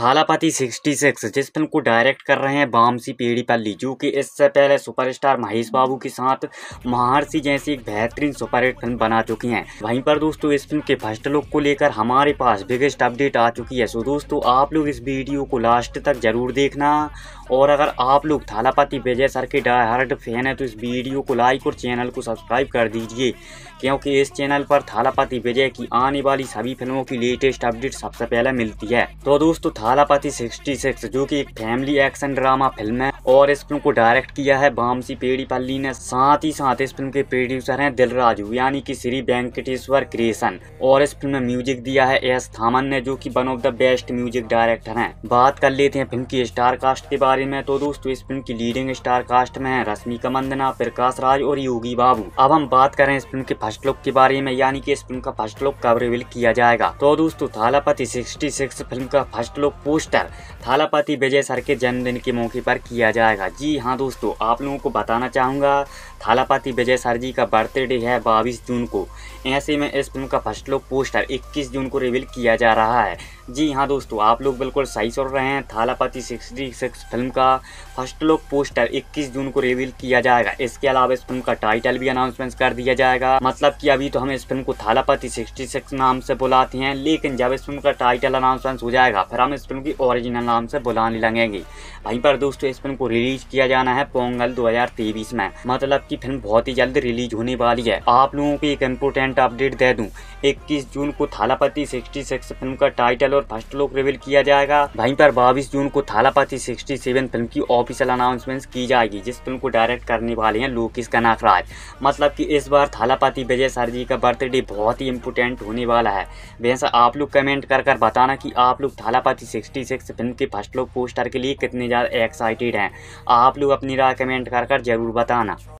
थालापति 66 जिस फिल्म को डायरेक्ट कर रहे हैं बामसी पैडीपल्ली, जो कि इससे पहले सुपरस्टार महेश बाबू के साथ महर्षि जैसी एक बेहतरीन सुपरहिट फिल्म बना चुकी हैं। वहीं पर दोस्तों इस फिल्म के फर्स्ट लुक को लेकर हमारे पास बिगेस्ट अपडेट आ चुकी है। सो दोस्तों आप लोग इस वीडियो को लास्ट तक जरूर देखना, और अगर आप लोग थालापति विजय सर के डाई हार्ड फैन है तो इस वीडियो को लाइक और चैनल को सब्सक्राइब कर दीजिए, क्योंकि इस चैनल पर थालापति विजय की आने वाली सभी फिल्मों की लेटेस्ट अपडेट सबसे पहले मिलती है। तो दोस्तों थालापति 66 जो कि एक फैमिली एक्शन ड्रामा फिल्म है और इस फिल्म को डायरेक्ट किया है बामसी पैडीपल्ली ने। साथ ही साथ इस फिल्म के प्रोड्यूसर हैं दिलराजु यानी कि श्री वेंकटेश्वर क्रिएशन, और इस फिल्म में म्यूजिक दिया है एस थामन ने, जो कि one of the best music director हैं। बात कर लेते हैं फिल्म की स्टार कास्ट के बारे में। तो दोस्तों इस फिल्म की लीडिंग स्टार कास्ट में है रश्मिका मंदना, प्रकाश राज और योगी बाबू। अब हम बात करें इस फिल्म के फर्स्ट लुक के बारे में, यानी कि इस फिल्म का फर्स्ट लुक कब रिवील किया जाएगा। तो दोस्तों थालापति 66 फिल्म का first look poster Thalapathy Vijay sir के जन्मदिन के मौके पर किया जाएगा। जी हाँ दोस्तों, आप लोगों को बताना चाहूँगा थालापति विजय सर जी का बर्थडे है 22 जून को। ऐसे में इस फिल्म का फर्स्ट लुक पोस्टर 21 जून को रिवील किया जा रहा है। जी हाँ दोस्तों, आप लोग बिल्कुल सही सुन रहे हैं, थालापति 66 फिल्म का फर्स्ट लुक पोस्टर 21 जून को रिवील किया जाएगा। इसके अलावा इस फिल्म का टाइटल भी अनाउंसमेंट कर दिया जाएगा। मतलब कि अभी तो हम इस फिल्म को थालापति 66 नाम से बुलाते हैं, लेकिन जब इस फिल्म का टाइटल अनाउंसमेंट हो जाएगा फिर हम इस फिल्म की ओरिजिनल नाम से बुलाने लगेंगे। वहीं पर दोस्तों इस फिल्म को रिलीज किया जाना है पोंगल 2023 में, मतलब कि फिल्म बहुत ही जल्द रिलीज होने वाली है। आप लोगों को एक इम्पोर्टेंट अपडेट दे दूं, 21 जून को थालापति 66 फिल्म का टाइटल और फर्स्ट लुक रिवील किया जाएगा। वहीं पर 22 जून को थालापति 67 फिल्म की ऑफिशियल अनाउंसमेंट की जाएगी, जिस फिल्म को डायरेक्ट करने वाले हैं लुकिस का नाकराज। मतलब कि इस बार थालापति विजय सर जी का बर्थडे बहुत ही इम्पोर्टेंट होने वाला है। वैसा आप लोग कमेंट कर कर बताना कि आप लोग थालापति 66 फिल्म के फर्स्ट लुक पोस्टर के लिए कितने ज़्यादा एक्साइटेड हैं। आप लोग अपनी राय कमेंट कर कर जरूर बताना।